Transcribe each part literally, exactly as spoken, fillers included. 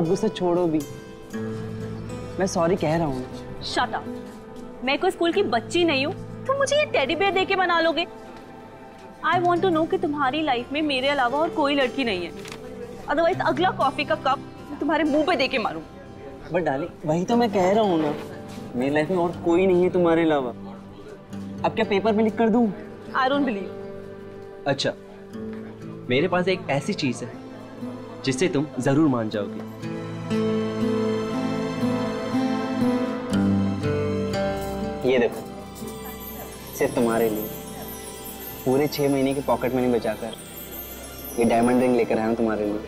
अब गुस्सा छोड़ो भी, मैं सॉरी कह रहा हूँ। शट अप, मैं कोई स्कूल की बच्ची नहीं हूँ, तुम मुझे ये टेडी बेयर देके बना लोगे। आई वॉन्ट टू नो कि तुम्हारी लाइफ में मेरे अलावा और कोई लड़की नहीं है, अदरवाइज अगला कॉफी का कप तुम्हारे मुंह पे देके मारूं। बट डाली, वही तो मैं कह रहा हूँ ना, मेरी लाइफ में और कोई नहीं है तुम्हारे अलावा। अब क्या पेपर में लिख कर दूं? I don't believe। अच्छा, मेरे पास एक ऐसी चीज है जिससे तुम जरूर मान जाओगे। ये देखो, सिर्फ तुम्हारे लिए पूरे छह महीने के पॉकेट मनी बचाकर ये डायमंड रिंग लेकर आया हूँ तुम्हारे लिए।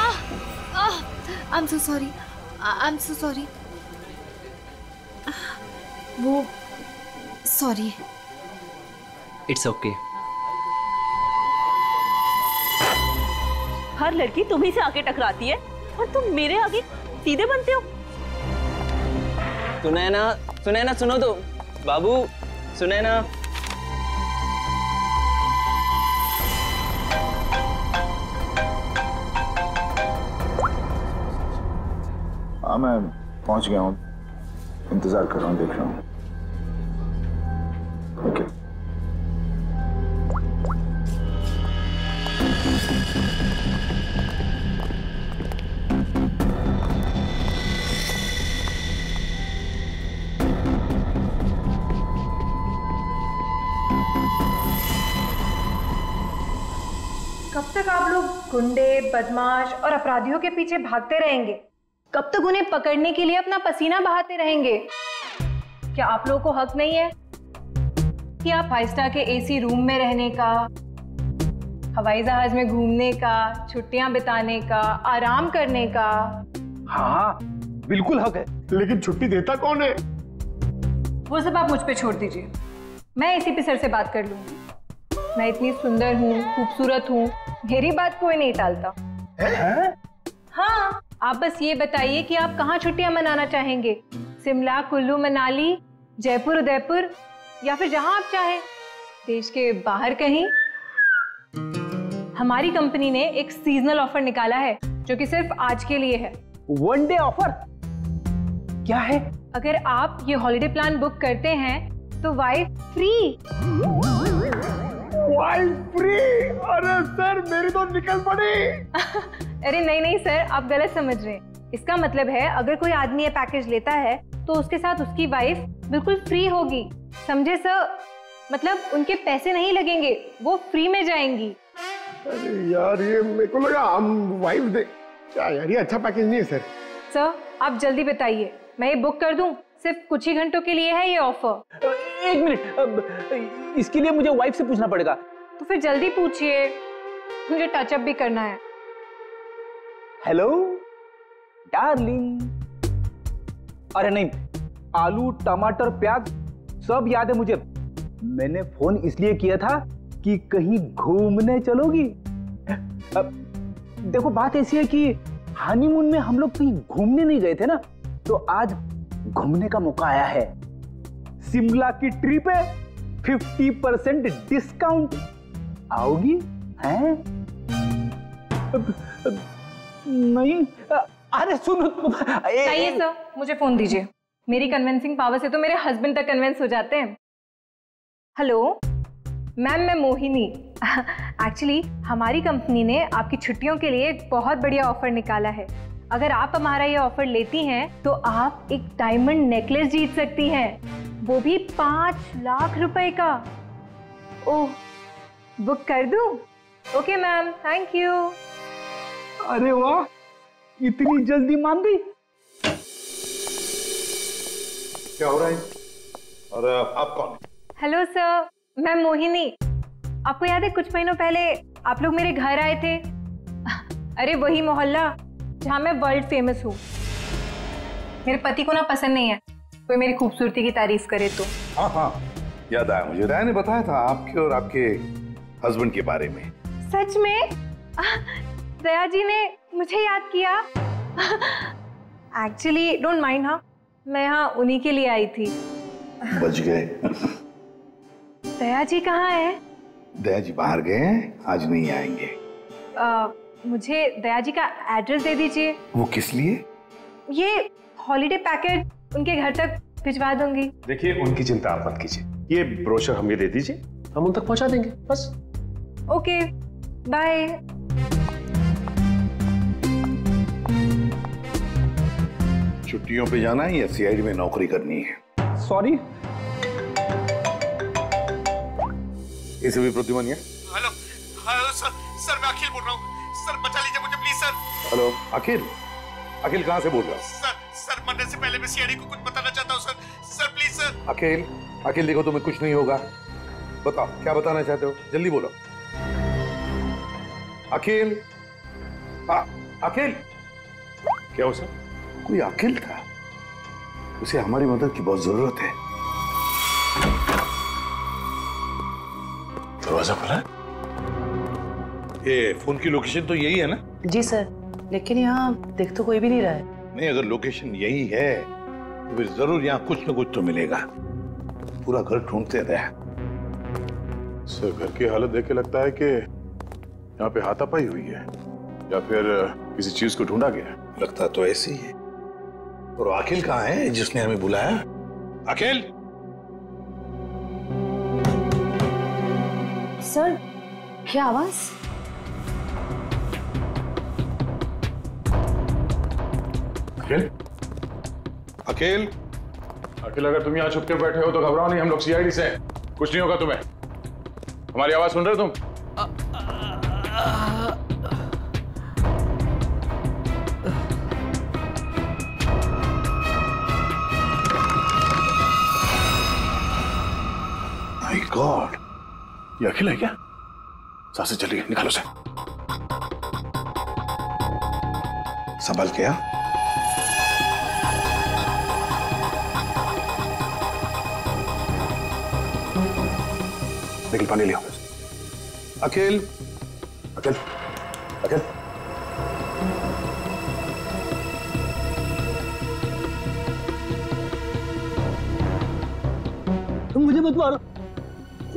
Ah, ah, I'm so sorry, I'm so sorry। वो सॉरी। It's okay। हर लड़की तुम्ही से आके टकराती है और तुम मेरे आगे सीधे बनते हो। सुनैना, सुनैना सुनो तो, बाबू सुनैना। हाँ मैं पहुंच गया हूँ, इंतजार कर रहा हूँ, देख रहा हूँ। गुंडे, बदमाश और अपराधियों के पीछे भागते रहेंगे? कब तक उन्हें पकड़ने के लिए अपना पसीना बहाते रहेंगे? क्या आप लोगों को हक नहीं है कि आप फाइव स्टार के एसी रूम में रहने का, हवाई जहाज में घूमने का, छुट्टियां बिताने का, आराम करने का? हाँ बिल्कुल हक है, लेकिन छुट्टी देता कौन है? वो सब आप मुझ पे छोड़ दीजिए, मैं एसीपी सर से बात कर लूंगी। मैं इतनी सुंदर हूँ, खूबसूरत हूँ, मेरी बात कोई नहीं टालता। है? हाँ, आप बस ये बताइए कि आप कहाँ छुट्टियाँ मनाना चाहेंगे? शिमला, कुल्लू मनाली, जयपुर, उदयपुर, या फिर जहाँ आप चाहें, देश के बाहर कहीं। हमारी कंपनी ने एक सीजनल ऑफर निकाला है जो कि सिर्फ आज के लिए है। वन डे ऑफर क्या है? अगर आप ये हॉलीडे प्लान बुक करते हैं तो वाइफ फ्री। फ्री? अरे सर मेरी तो निकल पड़ी। अरे नहीं नहीं सर, आप गलत समझ रहे हैं। इसका मतलब है अगर कोई आदमी ये पैकेज लेता है तो उसके साथ उसकी वाइफ बिल्कुल फ्री होगी, समझे सर? मतलब उनके पैसे नहीं लगेंगे, वो फ्री में जाएंगी। अरे यार ये मेरे को लगा हम वाइफ दे। यार ये अच्छा पैकेज नहीं है सर। सर आप जल्दी बताइए, मैं ये बुक कर दूँ? सिर्फ कुछ ही घंटों के लिए है ये ऑफर। एक मिनट, इसके लिए मुझे वाइफ से पूछना पड़ेगा। तो फिर जल्दी पूछिए, मुझे टचअप भी करना है। Hello darling. अरे नहीं, आलू टमाटर प्याज सब याद है मुझे। मैंने फोन इसलिए किया था कि कहीं घूमने चलोगी। देखो बात ऐसी है कि हनीमून में हम लोग कहीं घूमने नहीं गए थे ना, तो आज घूमने का मौका आया है। शिमला की ट्रिप है, फिफ्टी परसेंट डिस्काउंट। आओगी? हैं? नहीं। अरे सुनो, चाहिए सर मुझे फोन दीजिए। मेरी कन्विंसिंग पावर से तो मेरे हस्बैंड तक कन्विंस हो जाते हैं। हेलो मैम, मैं मोहिनी। एक्चुअली हमारी कंपनी ने आपकी छुट्टियों के लिए एक बहुत बढ़िया ऑफर निकाला है। अगर आप हमारा ये ऑफर लेती हैं तो आप एक डायमंड नेकलेस जीत सकती हैं, वो भी पाँच लाख रुपए का। ओह बुक कर दूं? Okay ma'am, thank you. अरे वाह, इतनी जल्दी मान गई? क्या हो रहा है? और आप कौन? हेलो सर, मैं मोहिनी। आपको याद है कुछ महीनों पहले आप लोग मेरे घर आए थे? अरे वही मोहल्ला जहाँ मैं वर्ल्ड फेमस हूँ। मेरे पति को ना पसंद नहीं है कोई मेरी खूबसूरती की तारीफ करे तो। हाँ हाँ याद आया मुझे, राय ने बताया था आपके और आपके हस्बैंड के बारे में। सच में? दया जी ने मुझे याद किया? Actually don't mind. हाँ मैं यहाँ उन्हीं के लिए आई थी। बच गए। दया जी कहाँ है? दया जी बाहर गए हैं, आज नहीं आएंगे। आ, मुझे दया जी का एड्रेस दे दीजिए। वो किस लिए? ये हॉलीडे पैकेट उनके घर तक भिजवा दूंगी। देखिए उनकी चिंता आप मत कीजिए, ये ब्रोशर हमें दे दीजिए, हम उन तक पहुंचा देंगे बस। Okay bye. छुट्टियों पे जाना है या सीआईडी में नौकरी करनी है? सॉरी इसे भी प्रतिमान। हेलो हेलो सर, सर मैं अखिल बोल रहा हूँ सर, बचा लीजिए मुझे please sir. Hello Akhil, Akhil कहाँ से बोल रहा है? सर सर मरने से पहले मैं सीआईडी को कुछ बताना चाहता हूँ sir, sir please sir. Akhil, Akhil देखो तुम्हें कुछ नहीं होगा, बताओ क्या बताना चाहते हो, जल्दी बोलो। अखिल, अखिल क्या हो सर? कोई अखिल था, उसे हमारी मदद की बहुत जरूरत है। दरवाजा खुला है? ये फोन की लोकेशन तो यही है ना? जी सर, लेकिन यहाँ देख तो कोई भी नहीं रहा है। नहीं, अगर लोकेशन यही है तो फिर जरूर यहाँ कुछ न कुछ तो मिलेगा। पूरा घर ढूंढते रहे। सर घर की हालत देख के लगता है कि यहाँ पे हाथापाई हुई है या फिर किसी चीज को ढूंढा गया। लगता तो ऐसे ही है। और अखिल कहाँ है जिसने हमें बुलाया? अखिल सर, क्या आवाज? अखिल, अखिल, अखिल अगर तुम यहाँ छुपके बैठे हो तो घबराओ नहीं, हम लोग सीआईडी से हैं, कुछ नहीं होगा तुम्हें। हमारी आवाज सुन रहे हो तुम? आ, आ, आ, आ, My God, ये अखिल है क्या? सांसें चल रही है, निकालो उसे। संभाल के आ। निकल पानी लियो। अखिल, अखिल, अखिल। तुम मुझे मत मारो,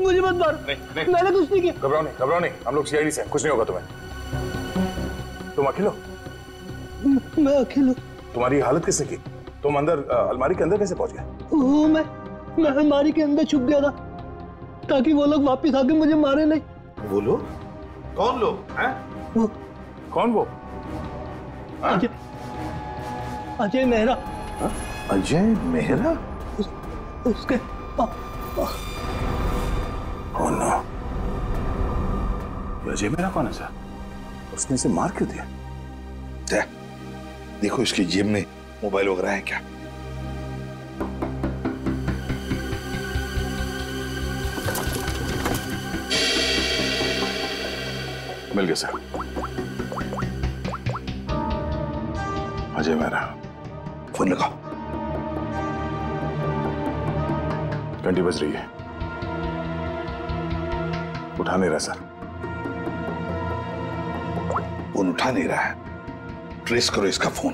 मुझे मत मारो। नहीं, नहीं। मैंने कुछ नहीं किया। घबराओ नहीं, घबराओ नहीं, हम लोग सीआईडी से हैं, कुछ नहीं होगा तुम्हें। तुम अखिल हो? मैं अखिल हूँ। तुम्हारी हालत किसने की? तुम अंदर आ, अलमारी के अंदर कैसे पहुंच गए? ओह मैं मैं अलमारी के अंदर छुप गया था ताकि वो लोग वापस आके मुझे मारे नहीं। वो लोग? कौन लोग हैं? वो कौन? वो अजय, अजय मेहरा। अजय मेहरा? उस, उसके आ, आ, Oh no. अजय मेरा कौन है सर? उसने इसे मार क्यों दिया? दे, देखो इसकी जेब में मोबाइल वगैरह है क्या? मिल गया सर। अजय मेरा, फोन लगाओ। घंटी बज रही है, उठा नहीं रहा सर। फोन उठा नहीं रहा है, ट्रेस करो इसका फोन,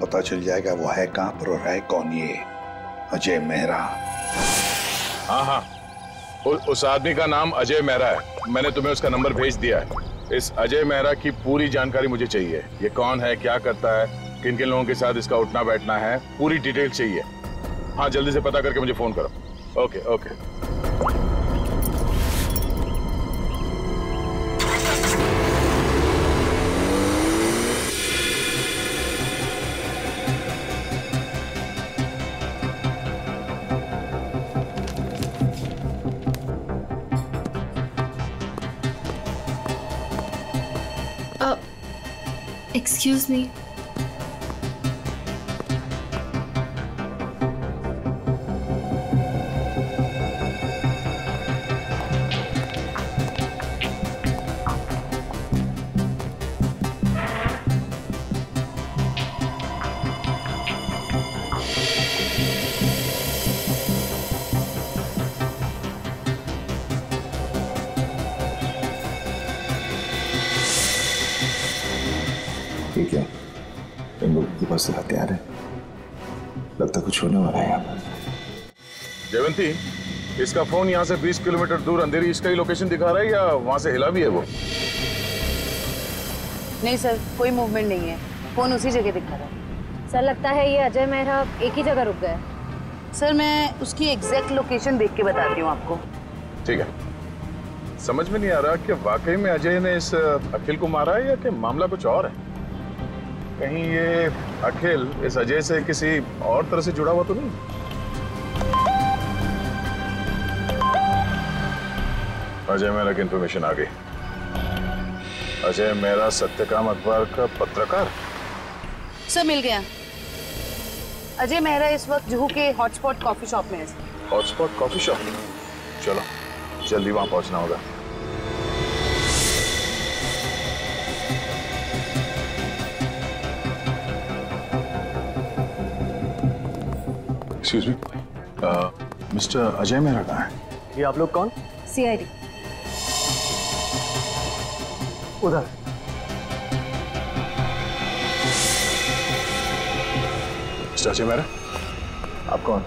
पता चल जाएगा वो है कहां पर और है कौन ये अजय मेहरा। हाँ हाँ, उस आदमी का नाम अजय मेहरा है, मैंने तुम्हें उसका नंबर भेज दिया है। इस अजय मेहरा की पूरी जानकारी मुझे चाहिए, ये कौन है, क्या करता है, किन किन लोगों के साथ इसका उठना बैठना है, पूरी डिटेल चाहिए। हाँ जल्दी से पता करके मुझे फोन करो। Okay okay. Excuse me. से हथियार है, लगता कुछ होने वाला है यहाँ पर। जयवंती, इसका फोन यहाँ से बीस किलोमीटर दूर अंधेरी इसका ही लोकेशन दिखा रहा है या वहाँ से हिला भी है वो? नहीं सर, कोई मूवमेंट नहीं है, फोन उसी जगह दिखा रहा है। सर लगता है ये अजय मेहरा एक ही जगह रुक गया है। सर मैं उसकी एग्जैक्ट लोकेशन देख के बताती हूँ आपको। ठीक है। समझ में नहीं आ रहा कि वाकई में अजय ने इस अखिल को मारा है या कि मामला कुछ और है। कहीं ये अखिल इस अजय से किसी और तरह से जुड़ा हुआ तो नहीं? अजय मेहरा की इन्फॉर्मेशन आ गई। अजय मेहरा सत्यकाम अखबार का पत्रकार। सर मिल गया। अजय मेहरा इस वक्त जुहू के हॉटस्पॉट कॉफी शॉप में है। Hotspot coffee shop? चलो जल्दी वहां पहुंचना होगा। Excuse me, mister Ajay Mehra कहाँ है? ये आप लोग कौन? सीआईडी। उधर चाचे मेरा, आप कौन?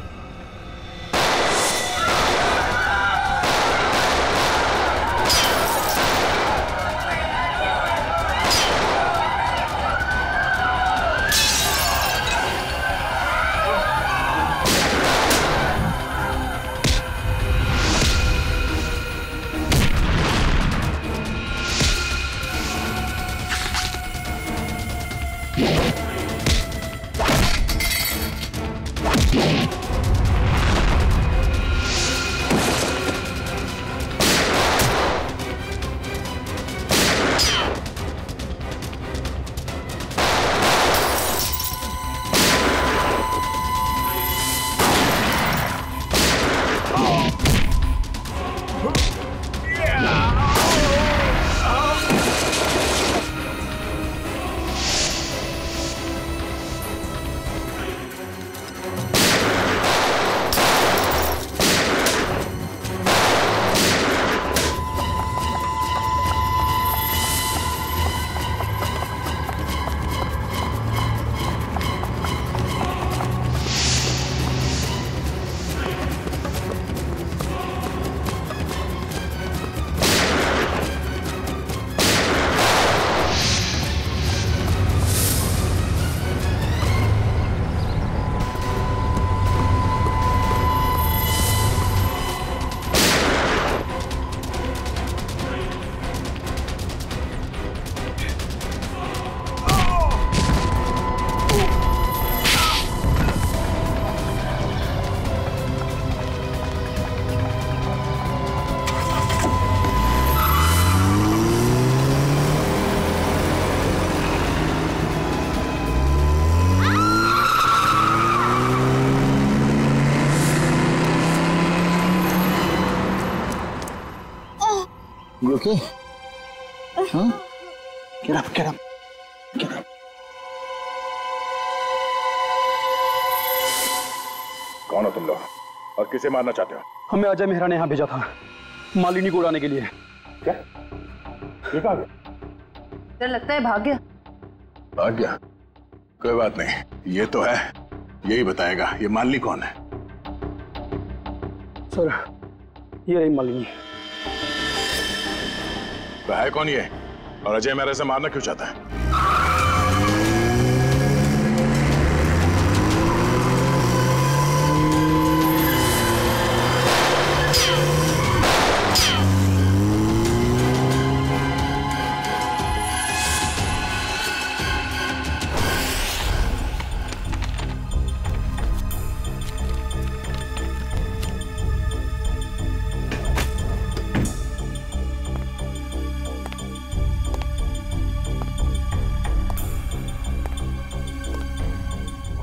Okay. Huh? Get up, get up. Get up. कौन हो तुम लोग और किसे मारना चाहते हो? हमें अजय मेहरा ने यहाँ भेजा था मालिनी को उड़ाने के लिए। क्या? ये कहाँ गया? डर लगता है भाग गया। भाग गया? कोई बात नहीं, ये तो है, यही बताएगा ये मालिनी कौन है। सर ये रही मालिनी। है कौन ये और अजय मेहरा से मारना क्यों चाहता है?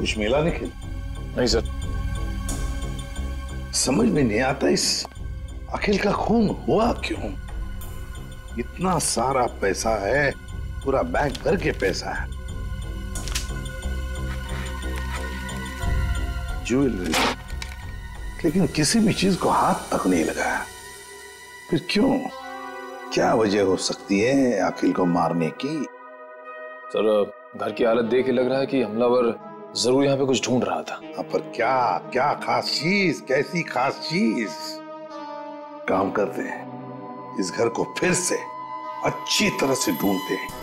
कुछ मिला निखिल? नहीं सर। समझ में नहीं आता इस अखिल का खून हुआ क्यों? इतना सारा पैसा है, पूरा बैंक भर के पैसा है, ज्वेलरी, लेकिन किसी भी चीज को हाथ तक नहीं लगाया। फिर क्यों? क्या वजह हो सकती है अखिल को मारने की? सर घर की हालत देख के लग रहा है कि हमलावर जरूर यहाँ पे कुछ ढूंढ रहा था। पर क्या क्या खास चीज? कैसी खास चीज? काम करते हैं, इस घर को फिर से अच्छी तरह से ढूंढते हैं।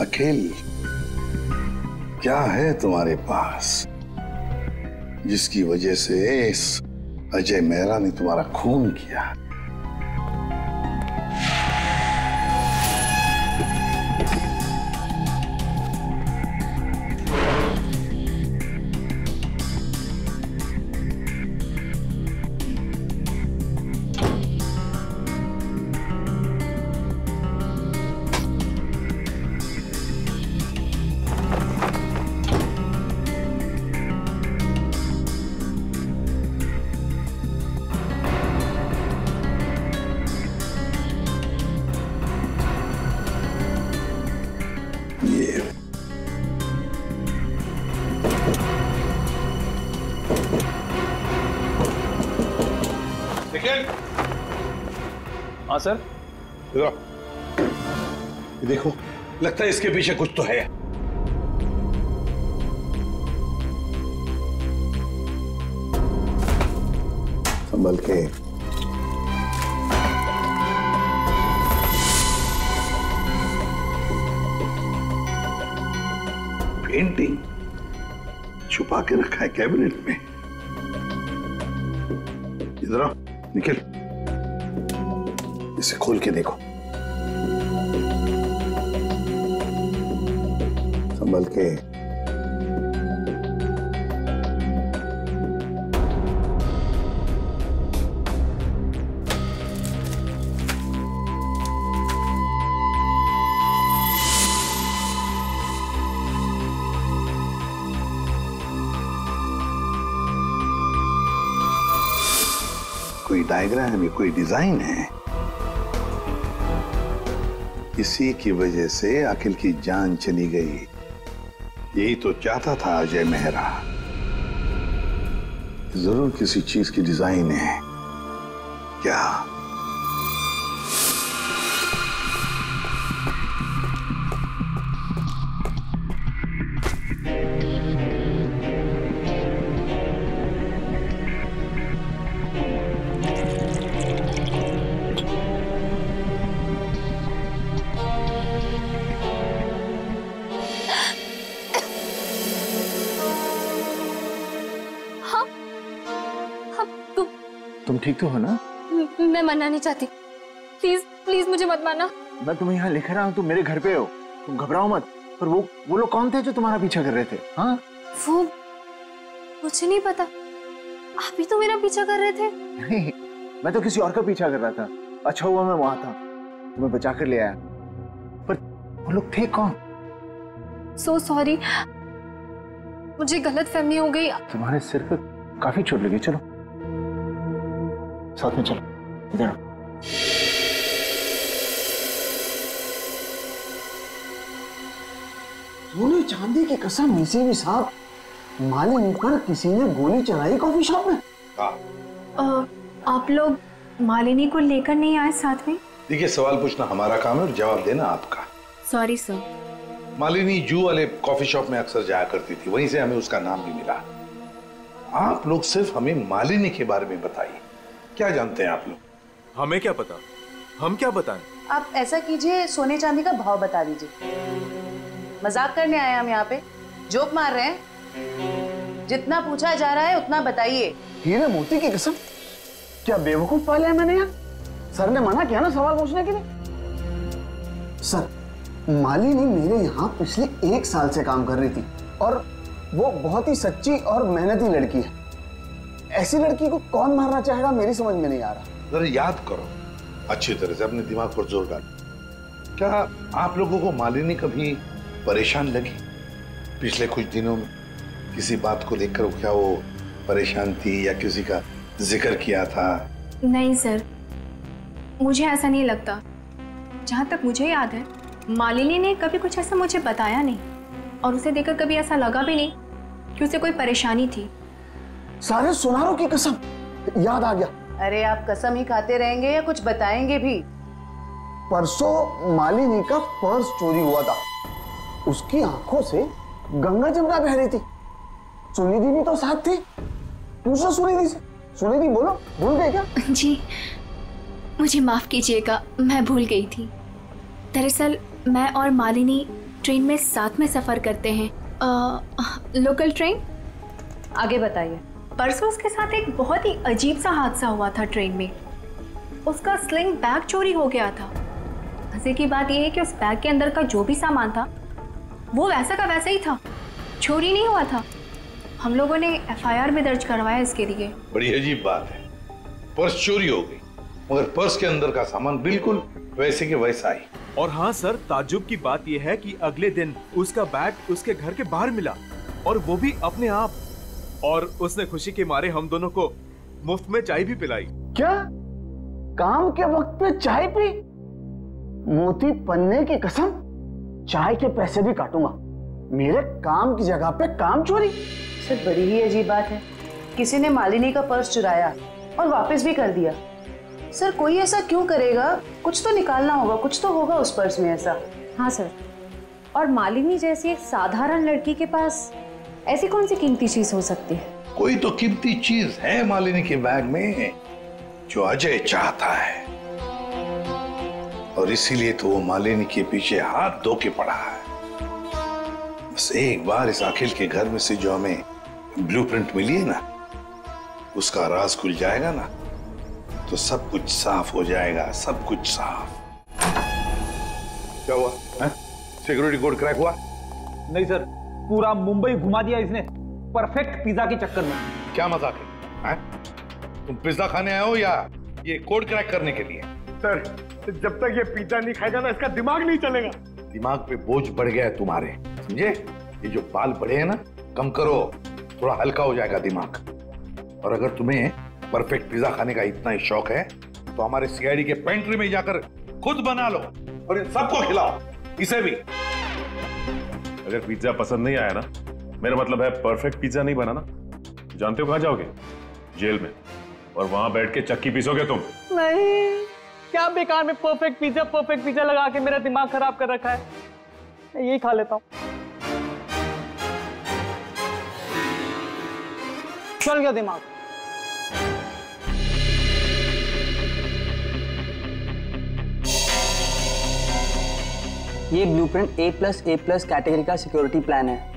अखिल, क्या है तुम्हारे पास जिसकी वजह से इस अजय मेहरा ने तुम्हारा खून किया? हाँ सर, देखो, लगता है इसके पीछे कुछ तो है। संभल के। पेंटिंग छुपा के रखा है कैबिनेट में। इधर आओ निखिल, इसे खोल के देखो। संभल के। कोई डायग्राम है, कोई डिजाइन है, इसी की वजह से अखिल की जान चली गई। यही तो चाहता था अजय मेहरा। जरूर किसी चीज की डिजाइन है। क्या ठीक तो हो ना? मैं मरना नहीं चाहती। प्लीज प्लीज मुझे मत मारना। मैं तुम्हें यहाँ लिख रहा हूँ, तुम मेरे घर पे हो, तुम घबराओ मत। पर वो वो लोग कौन थे जो तुम्हारा पीछा कर रहे थे? हाँ, वो मुझे नहीं पता। आप ही तो मेरा पीछा कर रहे थे। नहीं, मैं तो किसी और का पीछा कर रहा था। अच्छा हुआ मैं वहां था, तुम्हें बचा कर ले आया। पर वो लोग थे कौन? सो सॉरी, मुझे गलतफहमी हो गई। तुम्हारे सिर पर काफी चोट लगी। चलो साथ में चलो। इधर तूने चांदी की कसम, इसी भी साहब, मालिन पर किसी ने गोली चलाई कॉफी शॉप में। आ, आप लोग मालिनी को लेकर नहीं आए साथ में? देखिए, सवाल पूछना हमारा काम है और जवाब देना आपका। Sorry sir. मालिनी जू वाले कॉफी शॉप में अक्सर जाया करती थी, वहीं से हमें उसका नाम भी मिला। आप लोग सिर्फ हमें मालिनी के बारे में बताइए, क्या जानते हैं आप लोग? हमें क्या पता, हम क्या बताएं? आप ऐसा कीजिए, सोने चांदी का भाव बता दीजिए। मजाक करने आए हम यहाँ पे, जोक मार रहे हैं। जितना पूछा जा रहा है उतना बताइए। हीरे मोती की कसम, क्या बेवकूफ पाले हैं मैंने यार। सर ने मना किया ना सवाल पूछने के लिए। सर, मालिनी मेरे यहाँ पिछले एक साल से काम कर रही थी और वो बहुत ही सच्ची और मेहनती लड़की है। ऐसी लड़की को कौन मारना चाहेगा, मेरी समझ में नहीं आ रहा। जरा याद करो अच्छी तरह से, अपने दिमाग पर जोर डालो। क्या आप लोगों को मालिनी कभी परेशान लगी? पिछले कुछ दिनों में किसी बात को लेकर क्या वो परेशान थी या किसी का जिक्र किया था? नहीं सर, मुझे ऐसा नहीं लगता। जहाँ तक मुझे याद है, मालिनी ने कभी कुछ ऐसा मुझे बताया नहीं और उसे देखकर कभी ऐसा लगा भी नहीं कि उसे कोई परेशानी थी। सारे सुनारों की कसम, याद आ गया। अरे आप कसम ही खाते रहेंगे या कुछ बताएंगे भी? परसों मालिनी का पर्स चोरी हुआ था, उसकी आंखों से गंगा जमुना बह रही थी। सुनिधि भी तो साथ थी। पूछो सुनिधि से। सुनिधि बोलो, भूल गए क्या? जी मुझे माफ कीजिएगा, मैं भूल गई थी। दरअसल मैं और मालिनी ट्रेन में साथ में सफर करते हैं, आ, लोकल ट्रेन। आगे बताइए। परसों उसके साथ एक बहुत ही अजीब सा हादसा हुआ था ट्रेन में। उसका स्लिंग बैग चोरी हो गया था। मजे की बात यह है कि उस बैग के अंदर का जो भी सामान था वो वैसा का वैसा ही था, चोरी नहीं हुआ था। हम लोगों ने एफ आई आर भी दर्ज करवाया इसके लिए। बड़ी अजीब बात है, पर्स चोरी हो गई मगर पर्स के अंदर का सामान बिल्कुल वैसे के वैसा ही। और हाँ सर, ताज्जुब की बात यह है कि अगले दिन उसका बैग उसके घर के बाहर मिला और वो भी अपने आप, और उसने खुशी के मारे हम दोनों को मुफ्त में चाय भी पिलाई। क्या? काम के वक्त पे चाय पी? मोती पन्ने की कसम, चाय के पैसे भी काटूंगा। मेरे काम की जगह पे काम चोरी। सर बड़ी ही अजीब बात है, किसी ने मालिनी का पर्स चुराया और वापस भी कर दिया। सर कोई ऐसा क्यों करेगा? कुछ तो निकालना होगा, कुछ तो होगा उस पर्स में ऐसा। हाँ सर, और मालिनी जैसी एक साधारण लड़की के पास ऐसी कौन सी कीमती चीज हो सकती है? कोई तो कीमती चीज है मालिनी के बैग में जो अजय चाहता है, और इसीलिए तो वो मालिनी के पीछे हाथ धो के पड़ा है। बस एक बार इस अखिल के घर में से जो हमें ब्लूप्रिंट मिली है ना, उसका राज खुल जाएगा ना तो सब कुछ साफ हो जाएगा, सब कुछ साफ। क्या हुआ है? सिक्योरिटी कोड क्रैक हुआ? नहीं सर, पूरा मुंबई घुमा दिया इसने परफेक्ट पिज्जा के चक्कर में। क्या मजाक है? तुम पिज्जा खाने आए हो या ये कोड क्रैक करने के लिए? सर जब तक ये पिज्जा नहीं खाएगा ना इसका दिमाग नहीं चलेगा। दिमाग पे बोझ बढ़ गया है तुम्हारे, समझे? ये जो बाल बड़े हैं ना कम करो, थोड़ा हल्का हो जाएगा दिमाग। और अगर तुम्हें परफेक्ट पिज्जा खाने का इतना ही शौक है तो हमारे सी आई डी के पेंट्री में जाकर खुद बना लो और इन सबको खिलाओ, इसे भी। अगर पिज्जा पसंद नहीं आया ना, मेरा मतलब है परफेक्ट पिज्जा नहीं बना ना, जानते हो कहाँ जाओगे? जेल में, और वहां बैठ के चक्की पीसोगे तुम। नहीं, क्या बेकार में परफेक्ट पिज्जा परफेक्ट पिज्जा लगा के मेरा दिमाग खराब कर रखा है, मैं यही खा लेता हूँ। चल गया दिमाग। ये blueprint A plus A plus category का सिक्योरिटी प्लान है।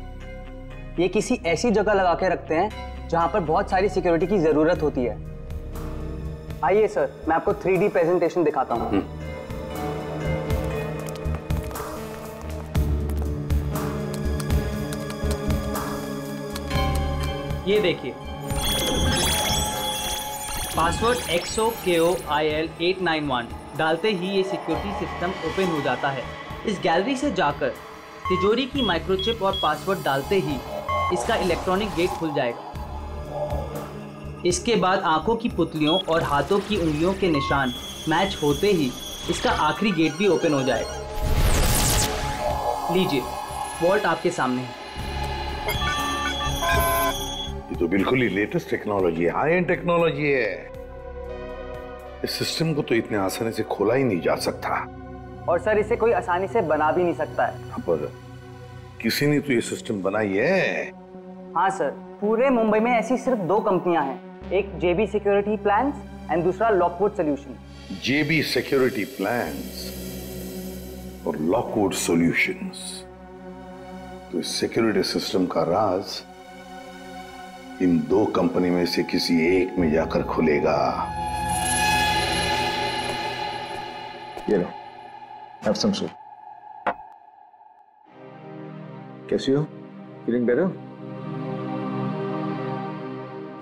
ये किसी ऐसी जगह लगा के रखते हैं जहाँ पर बहुत सारी सिक्योरिटी की जरूरत होती है। आइए सर, मैं आपको थ्री डी प्रेजेंटेशन दिखाता हूँ। ये देखिए, password X O K O I L eight nine one डालते ही ये सिक्योरिटी सिस्टम ओपन हो जाता है। इस गैलरी से जाकर तिजोरी की माइक्रोचिप और पासवर्ड डालते ही इसका इलेक्ट्रॉनिक गेट खुल जाएगा। इसके बाद आंखों की पुतलियों और हाथों की उंगलियों के निशान मैच होते ही इसका आखिरी गेट भी ओपन हो जाएगा। लीजिए, वॉल्ट आपके सामने है। ये तो बिल्कुल ही लेटेस्ट टेक्नोलॉजी है, हाई एंड टेक्नोलॉजी है। इस सिस्टम को तो इतने आसानी से खोला ही नहीं जा सकता। और सर इसे कोई आसानी से बना भी नहीं सकता है। पर किसी ने तो ये सिस्टम बनाई है। हाँ सर, पूरे मुंबई में ऐसी सिर्फ दो कंपनियां हैं, एक J B security plans and दूसरा Lockwood solutions. J B security plans और लॉकवुड सॉल्यूशंस। तो इस सिक्योरिटी सिस्टम का राज इन दो कंपनी में से किसी एक में जाकर खुलेगा। ये लो। Have some soup. कैसी हो? Feeling better?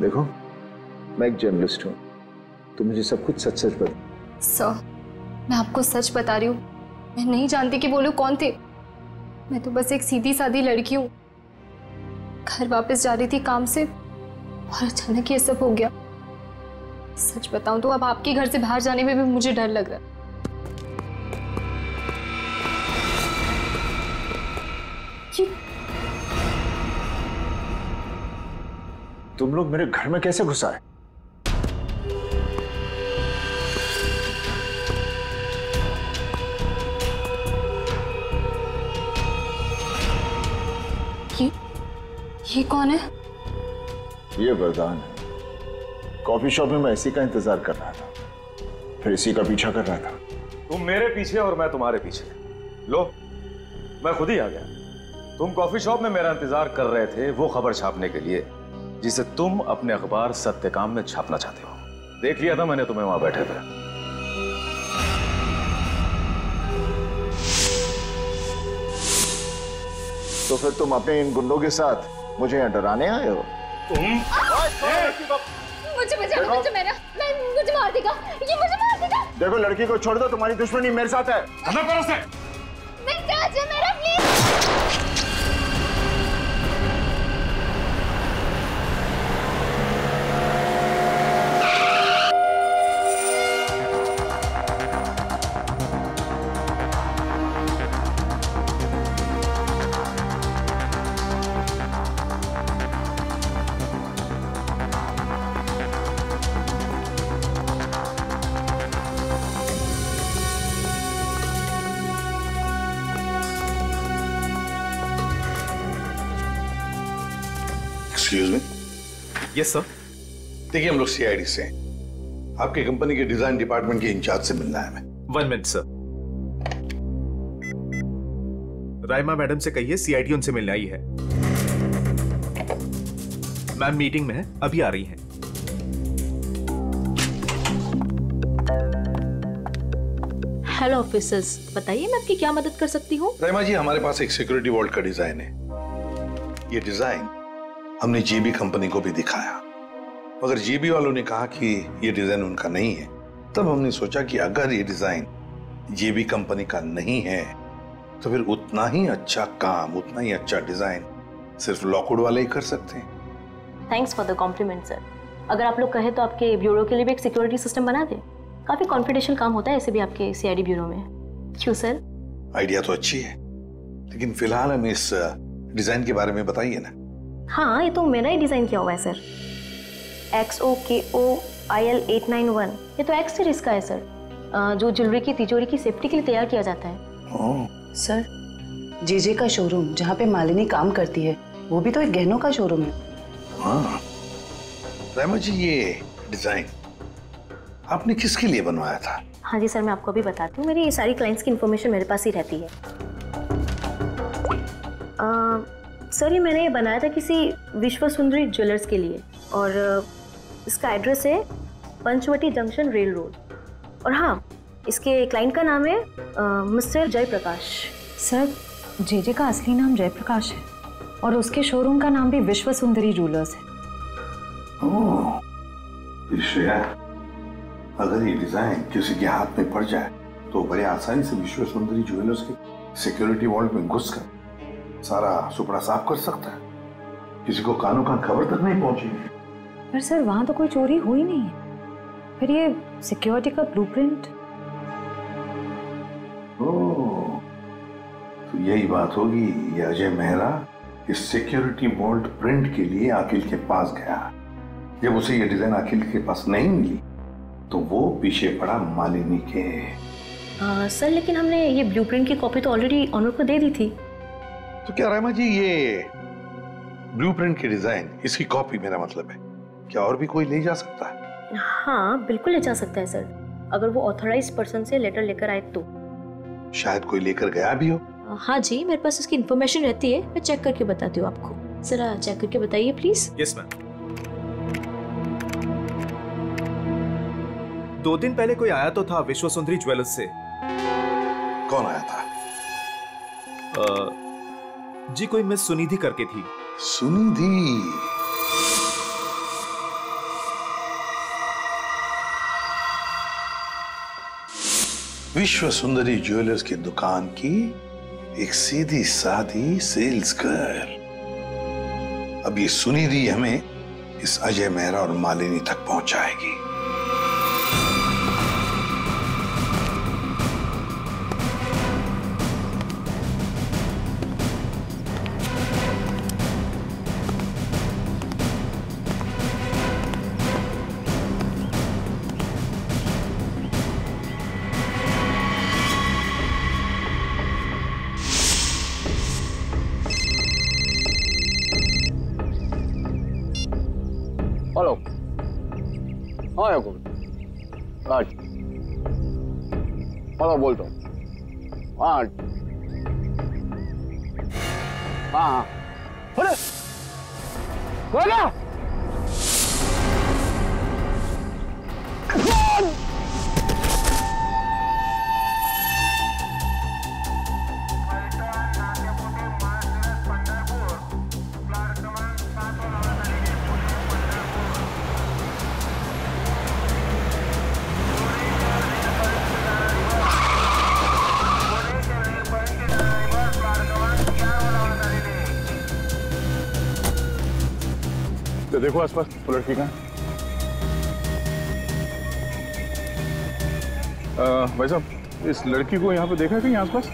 देखो, मैं एक जर्नलिस्ट हूँ, तो मुझे सब कुछ सच सच बता। सर, मैं आपको सच बता रही हूँ, मैं नहीं जानती कि वो लोग कौन थे। मैं तो बस एक सीधी सादी लड़की हूँ, घर वापस जा रही थी काम से और अचानक ये सब हो गया। सच बताऊँ तो अब आपके घर से बाहर जाने में भी मुझे डर लग रहा है। जी। तुम लोग मेरे घर में कैसे घुस आए? ये, ये कौन है? ये वरदान है। कॉफी शॉप में मैं इसी का इंतजार कर रहा था, फिर इसी का पीछा कर रहा था। तुम मेरे पीछे और मैं तुम्हारे पीछे। लो, मैं खुद ही आ गया। तुम कॉफी शॉप में मेरा इंतजार कर रहे थे वो खबर छापने के लिए जिसे तुम अपने अखबार सत्यकाम में छापना चाहते हो। देख लिया था मैंने तुम्हें वहां बैठे थे। तो फिर तुम अपने इन गुंडों के साथ मुझे यहाँ डराने आए हो? तुम मुझे बचाओ, मुझे मेरा, मैं मुझे मार देगा, ये मुझे मार देगा। देखो लड़की को छोड़ दो, तुम्हारी दुश्मनी मेरे साथ है। खत्म करो उसे। Ajay Mehra please. Excuse me? Yes sir. देखिए हम लोग सीआईडी से हैं। आपकी कंपनी के डिजाइन डिपार्टमेंट के इंचार्ज से मिलना है हमें। One minute sir. Raima madam से कहिए सीआईडी उनसे मिलने आई है। मैम मीटिंग में है, अभी आ रही हैं। हेलो ऑफिसर्स, बताइए मैं आपकी क्या मदद कर सकती हूँ? राइमा जी हमारे पास एक सिक्योरिटी वॉल्ट का डिजाइन है। ये डिजाइन हमने जेबी कंपनी को भी दिखाया, मगर जेबी वालों ने कहा कि ये डिजाइन उनका नहीं है। तब हमने सोचा कि अगर ये डिजाइन जेबी कंपनी का नहीं है तो फिर उतना ही अच्छा काम, उतना ही अच्छा डिजाइन सिर्फ लॉकवुड वाले ही कर सकते हैं। Thanks for the compliment sir. अगर आप लोग कहे तो आपके ब्यूरो के लिए भी एक सिक्योरिटी सिस्टम बना दें। काफी कॉन्फिडेंशियल काम होता है ऐसे भी आपके सीआईडी ब्यूरो में। क्यों सर? आइडिया तो अच्छी है, लेकिन फिलहाल हमें इस डिजाइन के बारे में बताइए ना। हाँ, ये तो मेरा ही डिजाइन किया हुआ है sir. X O K O I L eight nine one, ये तो एक्स सीरीज का है सर, जो ज्वेलरी की तिजोरी की सेफ्टी के लिए तैयार किया जाता है। सर जीजे का शोरूम जहाँ पे मालिनी काम करती है वो भी तो एक गहनों का शोरूम है। हाँ रामा जी, ये डिजाइन आपने किसके लिए बनवाया था? हाँ जी सर, मैं आपको अभी बताती हूँ। मेरी ये सारी क्लाइंट्स की इन्फॉर्मेशन मेरे पास ही रहती है। आ, सर ये मैंने ये बनाया था किसी विश्वसुंदरी ज्वेलर्स के लिए, और इसका एड्रेस है पंचवटी जंक्शन रेल रोड। और हाँ, इसके क्लाइंट का नाम है मिस्टर जयप्रकाश। सर जेजे का असली नाम जयप्रकाश है और उसके शोरूम का नाम भी विश्वसुंदरी ज्वेलर्स है। ओह, अगर ये डिजाइन किसी के हाथ में पड़ जाए तो बड़े आसानी से विश्वसुंदरी ज्वेलर्स के सिक्योरिटी वॉल्ट में घुस कर सारा सुपड़ा साफ कर सकता है। किसी को कानों कान खबर तक नहीं पहुंचेगी। पर सर वहां तो कोई चोरी हुई नहीं है, फिर ये सिक्योरिटी का ब्लूप्रिंट? ओह, तो यही बात होगी। ये अजय मेहरा इस सिक्योरिटी वॉल्ट प्रिंट के लिए अखिल के पास गया। जब उसे ये डिजाइन अखिल के पास नहीं मिली तो वो पीछे पड़ा मालिनी के। आ, सर लेकिन हमने ये ब्लूप्रिंट की कॉपी तो ऑलरेडी ऑनर को दे दी थी। तो क्या रामा जी ये ब्लूप्रिंट की डिजाइन, इसकी कॉपी मेरा मतलब है, क्या और भी कोई ले जा सकता है? हाँ बिल्कुल ले जा सकता है सर, अगर वो ऑथराइज्ड पर्सन से लेटर लेकर आए तो। शायद कोई लेकर गया भी हो। हाँ जी मेरे पास इसकी इन्फॉर्मेशन रहती है, मैं चेक करके बताती हूँ आपको। जरा चेक करके बताइए प्लीज। Yes ma'am. दो दिन पहले कोई आया तो था विश्वसुंदरी ज्वेलर्स से। कौन आया था? आ... जी कोई मिस सुनिधि करके थी। सुनिधि? विश्वसुंदरी ज्वेलर्स की दुकान की एक सीधी सादी सेल्स गर्ल। अब ये सुनिधि हमें इस अजय मेहरा और मालिनी तक पहुंचाएगी। Follow. हाँ यार कुमार राज follow बोलता हूँ हाँ हाँ बोलो बोलो देखो आसपास वो लड़की कहाँ है? भाई साहब इस लड़की को यहाँ पे देखा है कहीं आसपास?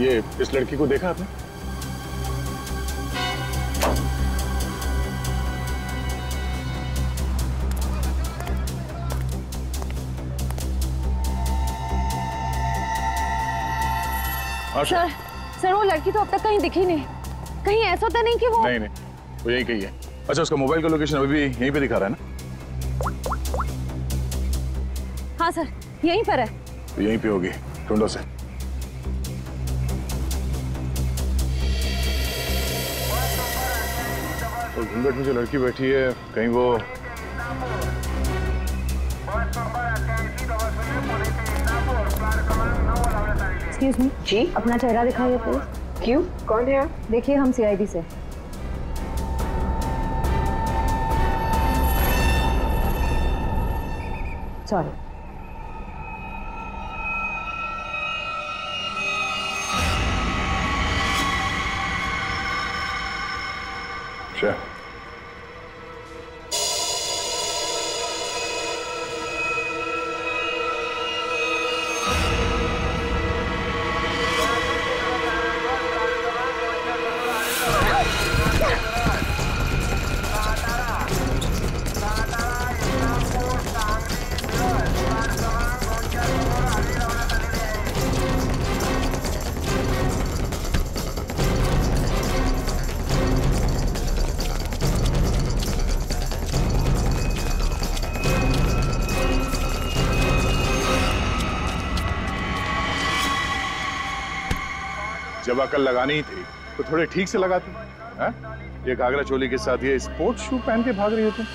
ये इस लड़की को देखा आपने? सर सर वो लड़की तो अब तक कहीं दिखी नहीं, कहीं ऐसा तो नहीं कि वो नहीं नहीं वो यही कहीं है। अच्छा उसका मोबाइल का लोकेशन अभी भी यहीं पे दिखा रहा है ना? हाँ सर यहीं पर है। तो यहीं पे होगी, ढूंढो से। तो घूंघट में जो लड़की बैठी है कहीं वो जी अपना चेहरा दिखाइए प्लीज। क्यों? कौन है आप? देखिए हम सीआईडी से। सॉरी अच्छा जब अकल लगानी ही थी तो थोड़े ठीक से लगाती हैं? ये घाघरा चोली के साथ ये स्पोर्ट्स शू पहन के भाग रही हो तुम।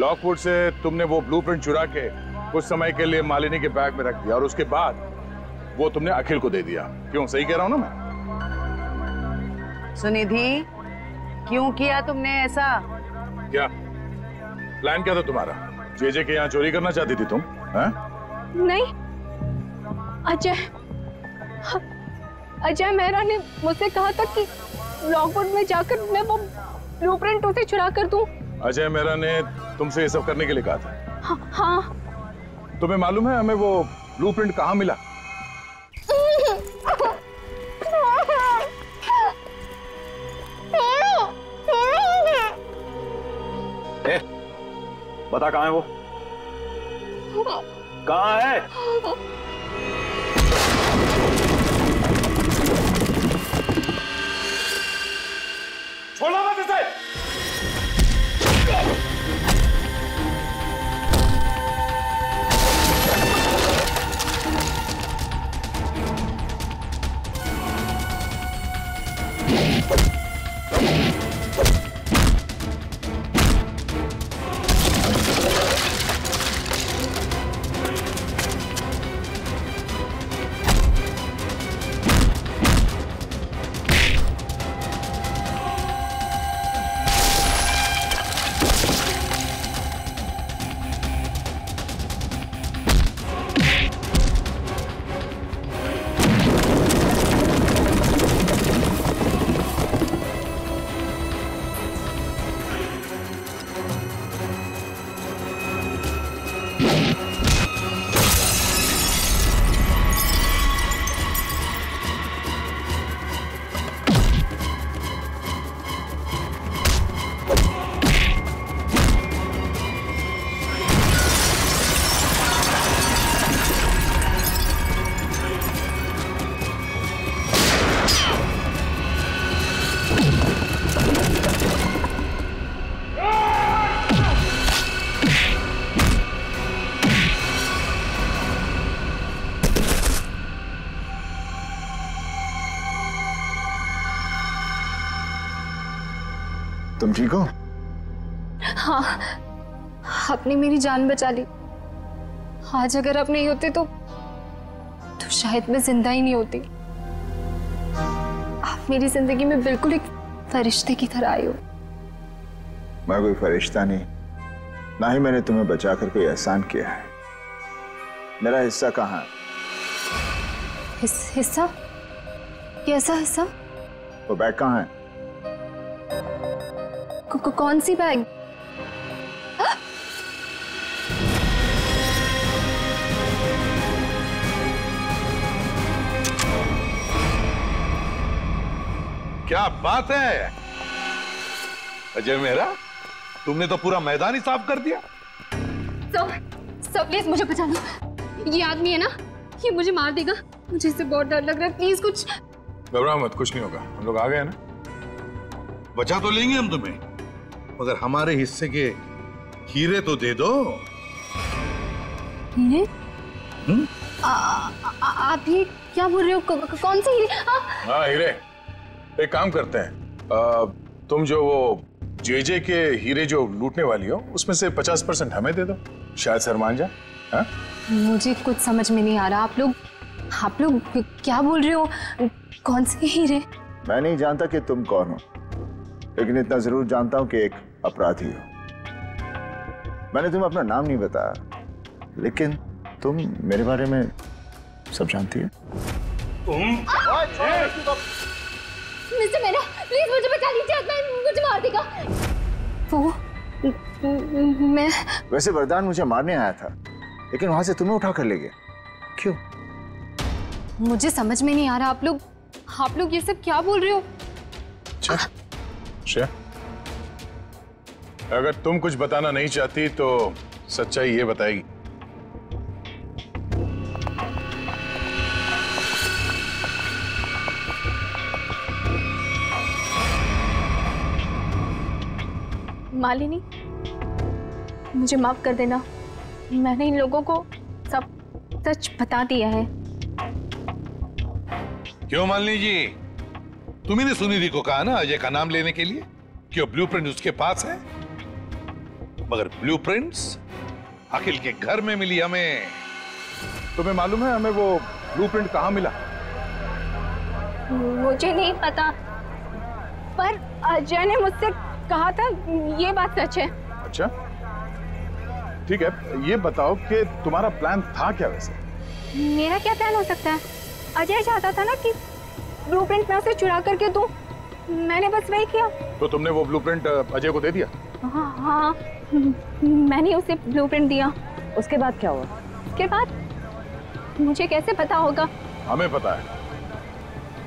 लॉकवुड से तुमने वो ब्लूप्रिंट चुरा के कुछ समय के लिए मालिनी के बैग में रख दिया और उसके बाद वो तुमने अखिल को दे दिया। क्यों सही कह रहा हूं ना मैं? सुनिधि क्यों किया तुमने ऐसा? क्या प्लान क्या था तुम्हारा? जेजे के यहाँ चोरी करना चाहती थी तुम है? नहीं अजय अजय मेहरा ने मुझसे कहा था कि लॉकवुड में जाकर मैं वो ब्लूप्रिंट उसे चुरा कर दूं। अजय मेहरा ने तुमसे ये सब करने के लिए कहा था? हाँ, हाँ। तुम्हें मालूम है हमें वो ब्लूप्रिंट कहाँ मिला? ए, बता कहाँ है वो? कहाँ है? छोड़ो मत इसे। तुम ठीक हो? हाँ, आपने मेरी जान बचा ली। आज अगर आप नहीं होते तो तो शायद मैं जिंदा ही नहीं होती। आप मेरी जिंदगी में बिल्कुल एक फरिश्ते की तरह आए हो। मैं कोई फरिश्ता नहीं, ना ही मैंने तुम्हें बचा कर कोई एहसान किया है। मेरा हिस्सा कहाँ है? हिस, हिस्सा? कैसा हिस्सा? वो बैग कहाँ है? कौन सी बैग? हाँ? क्या बात है अजय मेहरा, तुमने तो पूरा मैदान ही साफ कर दिया। सब सब प्लीज मुझे बचा लो। ये आदमी है ना, ये मुझे मार देगा। मुझे इससे बहुत डर लग रहा है। प्लीज कुछ घबराओ मत, कुछ नहीं होगा। हम लोग आ गए ना, बचा तो लेंगे हम तुम्हें, मगर हमारे हिस्से के हीरे तो दे दो। हीरे? आप ये क्या बोल रहे हो? कौन से हीरे? हाँ हीरे। एक काम करते हैं, आ, तुम जो वो जेजे के हीरे जो लूटने वाली हो उसमें से पचास परसेंट हमें दे दो, शायद सर मान जाए। मुझे कुछ समझ में नहीं आ रहा। आप लोग आप लोग क्या बोल रहे हो? कौन से हीरे? मैं नहीं जानता कि तुम कौन हो, लेकिन इतना जरूर जानता हूं कि एक अपराधी हो। मैंने तुम्हें अपना नाम नहीं बताया, लेकिन तुम मेरे बारे में सब जानती हो। मिस्टर मेरा, प्लीज मुझे बचा लीजिए, मुझे मार देगा। वो मैं वैसे वरदान मुझे मारने आया था, लेकिन वहां से तुम्हें उठा कर ले गया, क्यों? मुझे समझ में नहीं आ रहा। आप लोग आप लोग ये सब क्या बोल रहे हो? श्रेया, अगर तुम कुछ बताना नहीं चाहती तो सच्चाई ये बताएगी। मालिनी, मुझे माफ कर देना, मैंने इन लोगों को सब सच बता दिया है। क्यों मालिनी जी, तुम्हें सुनिधि को कहा ना अजय का नाम लेने के लिए, क्यों? ब्लूप्रिंट उसके पास है, मगर ब्लूप्रिंट्स अखिल के घर में मिली हमें। तुम्हें मालूम है हमें वो ब्लूप्रिंट कहाँ मिला? मुझे नहीं पता, पर अजय ने मुझसे कहा था, ये बात सच है। अच्छा ठीक है, ये बताओ कि तुम्हारा प्लान था क्या? वैसे मेरा क्या प्लान हो सकता है? अजय चाहता था ना कि ब्लूप्रिंट मैं उसे चुरा करके दूं, मैंने बस वही किया। तो तुमने वो ब्लूप्रिंट अजय को दे दिया? हाँ हाँ, मैंने उसे ब्लूप्रिंट दिया। उसके बाद क्या हुआ? उसके बाद मुझे कैसे पता होगा? हमें पता है,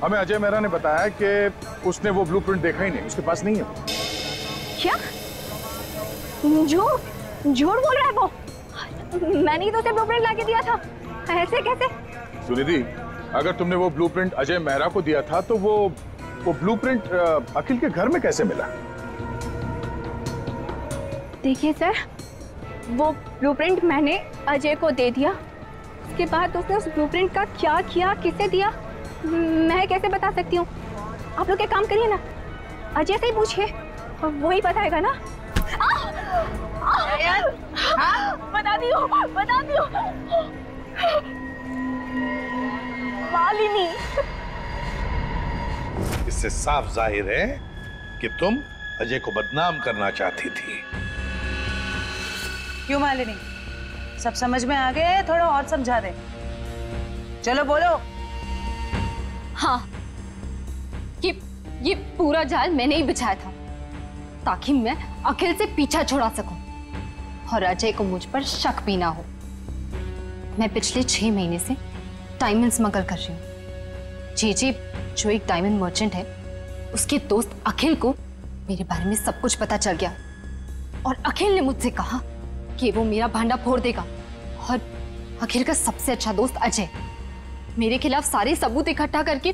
हमें अजय मेहरा ने बताया कि उसने वो ब्लूप्रिंट देखा ही नहीं, उसके पास नहीं है। क्या झूठ झूठ बोल रहा है वो? मैंने तो उसे ब्लूप्रिंट लाके दिया था, ऐसे कैसे? सुनिधि, अगर तुमने वो ब्लूप्रिंट अजय मेहरा को दिया था तो वो वो ब्लूप्रिंट अखिल के घर में कैसे मिला? देखिए सर, वो ब्लूप्रिंट मैंने अजय को दे दिया, उसके बाद उसने उस ब्लूप्रिंट का क्या किया, किसे दिया, मैं कैसे बता सकती हूँ? आप लोग एक काम करिए ना, अजय से ही पूछिए, वो ही बताएगा ना। आ, आ, आ, बता दियो, बता दियो। इससे साफ जाहिर है कि तुम अजय को बदनाम करना चाहती थी। क्यों मालिनी, सब समझ में आ गए? थोड़ा और समझा दे, चलो बोलो। हाँ, ये ये पूरा जाल मैंने ही बिछाया था ताकि मैं अखिल से पीछा छुड़ा सकूं और अजय को मुझ पर शक भी ना हो। मैं पिछले छह महीने से डायमंड स्मगल कर रही हूँ। जेजे जो एक डायमंड मर्चेंट है, उसके दोस्त अखिल को मेरे बारे में सब कुछ पता चल गया और अखिल ने मुझसे कहा कि वो मेरा भांडा फोड़ देगा। और अखिल का सबसे अच्छा दोस्त अजय मेरे खिलाफ सारे सबूत इकट्ठा करके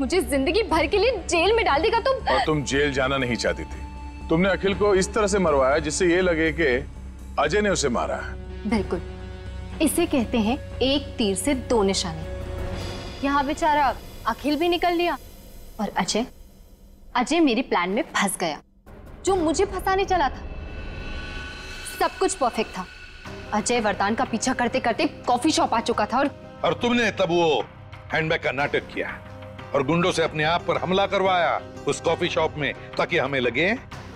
मुझे जिंदगी भर के लिए जेल में डाल देगा। तुम और तुम जेल जाना नहीं चाहती थी, तुमने अखिल को इस तरह से मरवाया जिससे ये लगे कि अजय ने उसे मारा है। बिल्कुल, इसे कहते हैं एक तीर से दो निशाने। यहाँ बेचारा अखिल भी निकल लिया और अजय अजय मेरे प्लान में फंस गया। जो मुझे फंसाने चला था। सब कुछ परफेक्ट था। अजय वरदान का पीछा करते करते कॉफी शॉप आ चुका था और और तुमने तब वो हैंडबैग का नाटक किया और गुंडों से अपने आप पर हमला करवाया उस कॉफी शॉप में, ताकि हमें लगे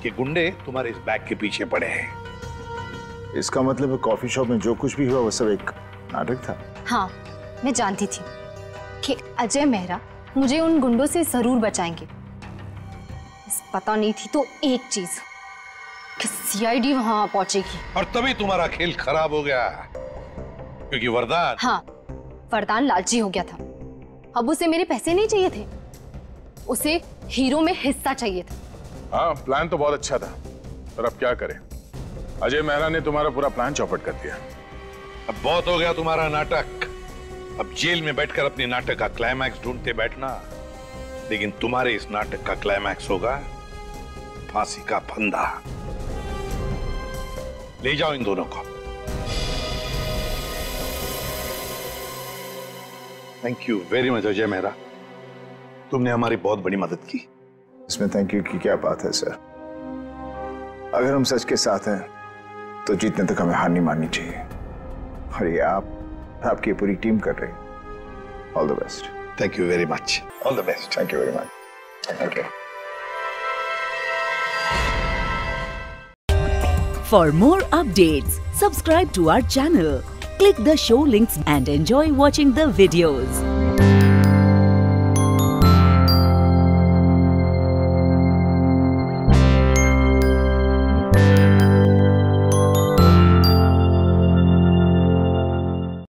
कि गुंडे तुम्हारे इस बैग के पीछे पड़े हैं। इसका मतलब कॉफी शॉप में जो कुछ भी हुआ वो सब एक नाटक था। हाँ, मैं जानती थी कि अजय मेहरा मुझे उन गुंडों से जरूर बचाएंगे। पता नहीं थी तो एक चीज कि सीआईडी वहां पहुंचेगी। और तभी तुम्हारा खेल खराब हो गया क्योंकि वरदान हाँ वरदान लालची हो गया था। अब उसे मेरे पैसे नहीं चाहिए थे, उसे हीरो में हिस्सा चाहिए था। हाँ, प्लान तो बहुत अच्छा था, पर अब क्या करें? अजय मेहरा ने तुम्हारा पूरा प्लान चौपट कर दिया। अब बहुत हो गया तुम्हारा नाटक। अब जेल में बैठकर अपने नाटक का क्लाइमैक्स ढूंढते बैठना। लेकिन तुम्हारे इस नाटक का क्लाइमैक्स होगा फांसी का फंदा। ले जाओ इन दोनों को। Thank you very much Ajay Mehra, तुमने हमारी बहुत बड़ी मदद की। इसमें थैंक यू की क्या बात है सर। अगर हम सच के साथ हैं तो जीतने तक हमें हार नहीं माननी चाहिए, और ये आप आपकी पूरी टीम कर रही है। All the best. Thank you very much. All the best. Thank you very much. Thank you. For more updates, subscribe to our channel, click the show links and enjoy watching the videos.